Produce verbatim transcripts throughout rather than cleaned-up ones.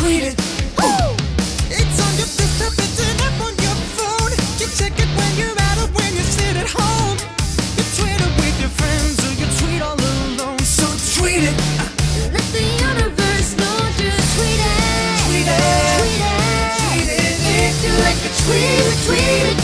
tweet it. Ooh. It's on your desktop, it's an app on your phone. You check it when you're out or when you sit at home. You tweet it with your friends or you tweet all alone. So tweet it. Let the universe know just tweet it. Tweet it. Tweet it. Tweet it. Tweet it. Like a tweet it. Tweet it.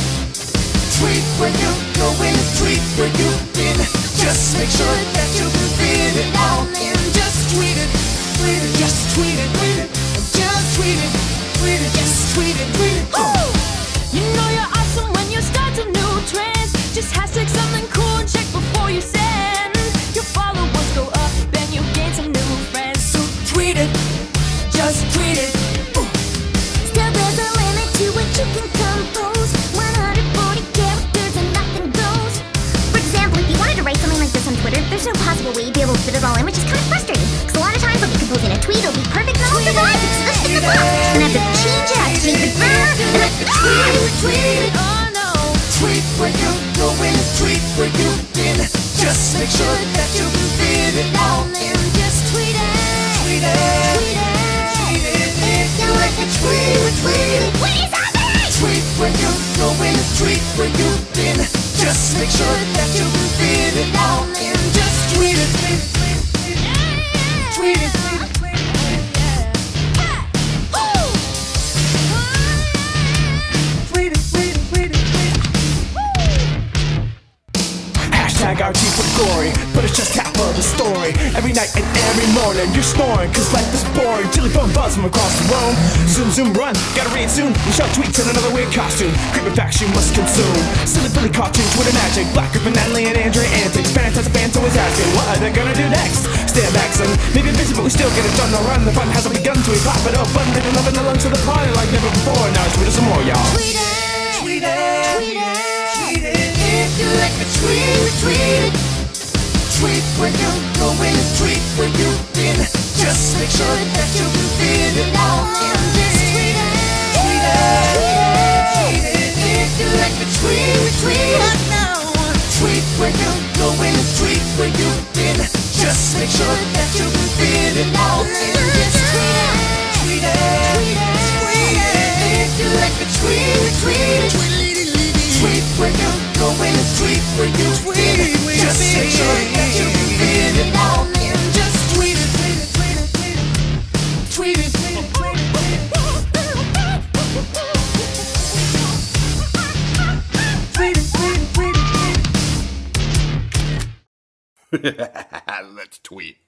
Tweet where you're going. Tweet where you've been. Just make sure that you fit it all in. Just tweet it. Tweet it. Just tweet it. Tweet it. Just tweet it. Tweet it. Just tweet it. Tweet it. Ooh. You know you're awesome when you start a new trend. Just hashtag something cool and check before you send. Your followers go up and you gain some new friends. So tweet it. Just tweet it. Ooh. Still there's a limit to what you can compose. one hundred forty characters and nothing goes. For example, if you wanted to write something like this on Twitter, there's no possible way you'd be able to fit it all in, which is kind of frustrating. Because a lot of times I'll be composing a tweet, it'll be perfect. And I have to change it, I have to change the ground. And I have to tweet it, tweet it, oh no. Tweet where you're going, tweet where you've been. Just make sure that you fit it all in. Just tweet it, tweet it, tweet it, tweet it. If you like it, tweet it, tweet it. What is happening? Tweet where you're going, tweet where you've been. Just make sure that you fit it all in. Just tweet it, tweet it, tweet it. R T for glory, but it's just half of the story. Every night and every morning you're snoring, cause life is boring. Chili bum buzz from across the room. Zoom zoom run, gotta read soon. You shall tweet in another weird costume. Creepy facts you must consume. Silly Billy cartoons with a magic. Black Griffin, Natalie and Andrea antics. Fantastic fans always asking, what are they gonna do next? Stand back son, maybe busy but we still get it done. No run, the fun hasn't begun till we pop it up. Button living love in the lungs of the party like never before. Now tweet us some more y'all. Tweet it, tweet it, tweet it. If you like it, tweet it, tweet it. Tweet where you're going, tweet where you've been. Just make sure that you fit it all in. Just tweet it, tweet it, tweet it. If you like it, tweet it, tweet it. Tweet where you're going, tweet where you've been. Just make sure that you fit it all in. Just tweet it, tweet it, tweet it, tweet it. If you like it, tweet it, tweet it. Tweet where you're going, tweet where you've been. Just make sure that you fit it all in. Just tweet it, tweet it, tweet it, tweet it. Tweet it, tweet it, tweet it. Tweet it, tweet it, tweet it, tweet it. Let's tweet.